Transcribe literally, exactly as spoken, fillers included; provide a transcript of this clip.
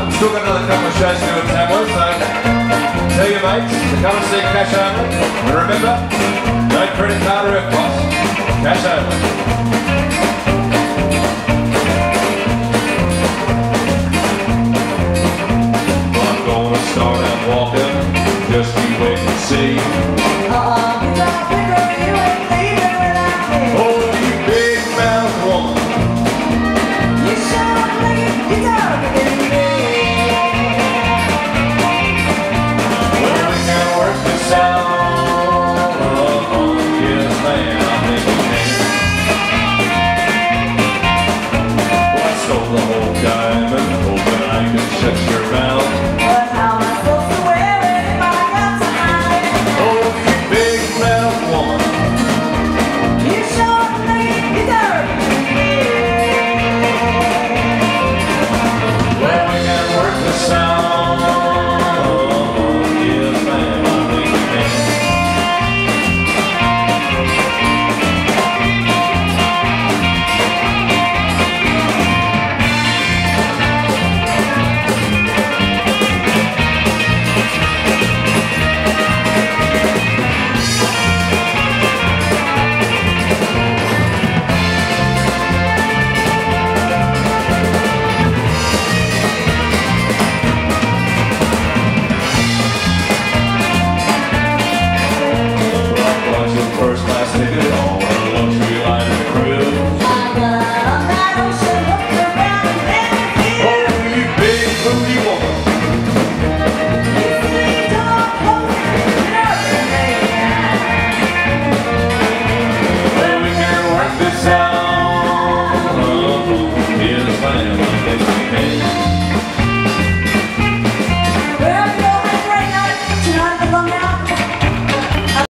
Uh, still got another couple of shows to do in Tamworth, so tell your mates to come and see Cash Only. And remember, no credit card or F B O S. Cash Only.